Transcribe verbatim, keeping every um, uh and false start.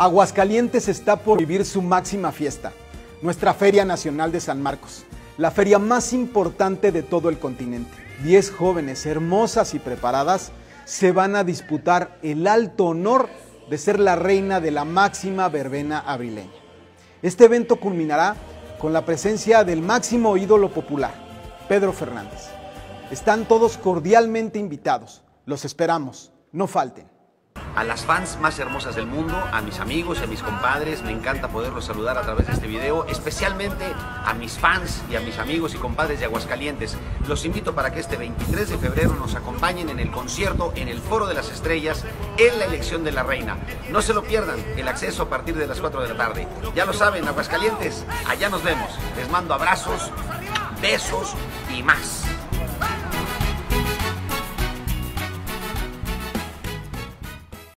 Aguascalientes está por vivir su máxima fiesta, nuestra Feria Nacional de San Marcos, la feria más importante de todo el continente. Diez jóvenes hermosas y preparadas se van a disputar el alto honor de ser la reina de la máxima verbena abrileña. Este evento culminará con la presencia del máximo ídolo popular, Pedro Fernández. Están todos cordialmente invitados. Los esperamos, no falten. A las fans más hermosas del mundo, a mis amigos y a mis compadres, me encanta poderlos saludar a través de este video, especialmente a mis fans y a mis amigos y compadres de Aguascalientes. Los invito para que este veintitrés de febrero nos acompañen en el concierto, en el Foro de las Estrellas, en la elección de la reina. No se lo pierdan, el acceso a partir de las cuatro de la tarde. Ya lo saben, Aguascalientes, allá nos vemos. Les mando abrazos, besos y más.